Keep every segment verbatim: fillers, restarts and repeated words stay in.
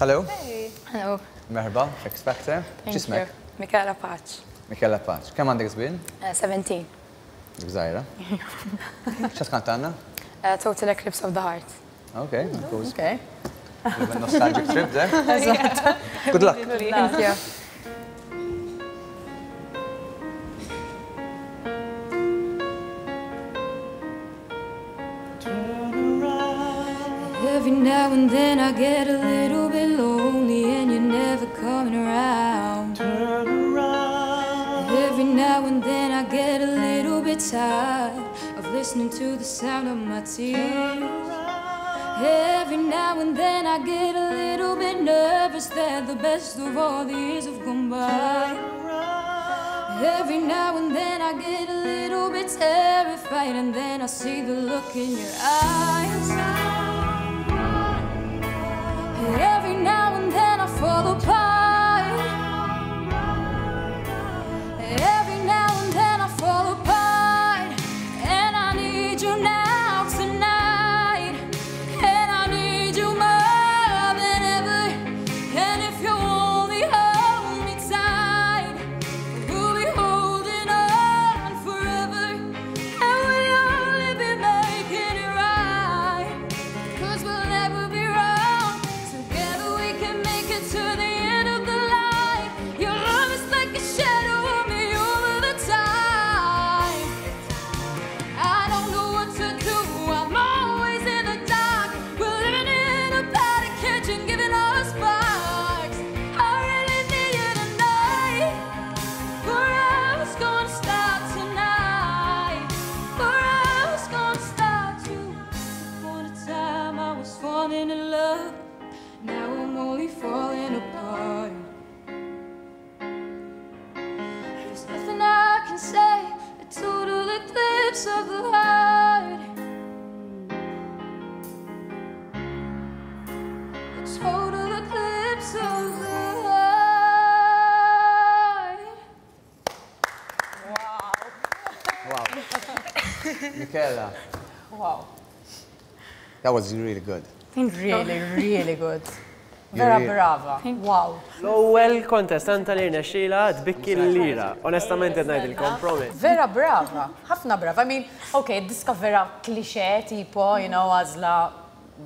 Hello. Hey. Hello. Merhaba, expecting. Thank you. Michela Pace. Michela Pace. كم عندك زبين؟ seventeen. جزائرة. شو كانت عنا؟ Total Eclipse of the Heart. Okay. Okay. It's a nostalgic trip there. Good luck. Thank you. Every now and then I get a little bit lonely and you're never coming around. Turn around. Every now and then I get a little bit tired of listening to the sound of my tears. Every now and then I get a little bit nervous that the best of all the years have gone by. Every now and then I get a little bit terrified and then I see the look in your eyes. Every now and then I fall apart. Every now and then I fall apart. And I need you now tonight. And I need you more than ever. And if you only hold me tight, we'll be holding on forever. And we'll only be making it right. 'Cause we'll never be right. To the end of the line, your love is like a shadow on me all the time. I don't know what to do, I'm always in the dark. We're living in a padded kitchen, giving off sparks. I really need you tonight. Forever's gonna start tonight. Forever's gonna start you. Upon a time I was falling in love. Now I'm only falling apart. There's nothing I can say, a total eclipse of the heart. A total eclipse of the heart. Wow. Wow. Michela. Wow. That was really good. Really, really good. Vera brava. Wow. L-ewwel kontestanta li rnexxiela tbikki l-lira. Onestament qed ngħidilkom, promise. Vera brava, ħafna brava. I mean, okay, diska vera cliché tipo, you know, għażla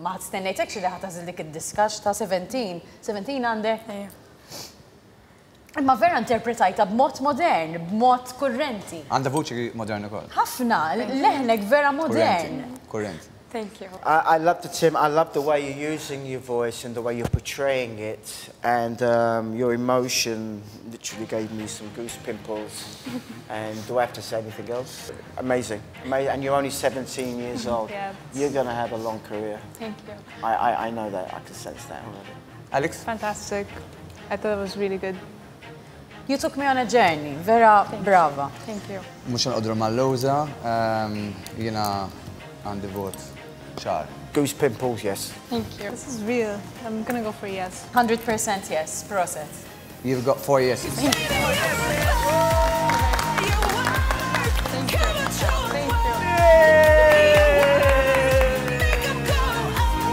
ma ħadstennejtek xi li ħatażil dik id-diska ta' seventeen. seventeen għandek. Imma vera interpretajta b'mod modern, b'mod kurrenti. Għandha vuċi modern ukoll. Ħafna, leħnek vera modern. Kurrenti. Thank you. I, I love the Tim. I love the way you're using your voice and the way you're portraying it, and um, your emotion literally gave me some goose pimples. And do I have to say anything else? Amazing, amazing. And you're only seventeen years old. Yeah, you're going to have a long career. Thank you. I, I, I know that. I can sense that already. Alex, fantastic. I thought it was really good. You took me on a journey. Vera brava. Thank you. Mhux nqodru mal-lowża, jiena għandi vot. Char. Goose pimples, yes. Thank you. This is real. I'm gonna go for yes. one hundred percent yes. Process. You've got four yeses. Thank you. Thank you. Thank you.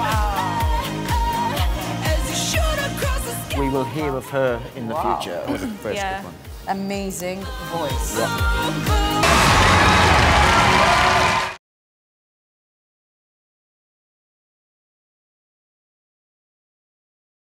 Wow. We will hear of her in the wow. future. That was a very good one. Amazing voice. Yeah.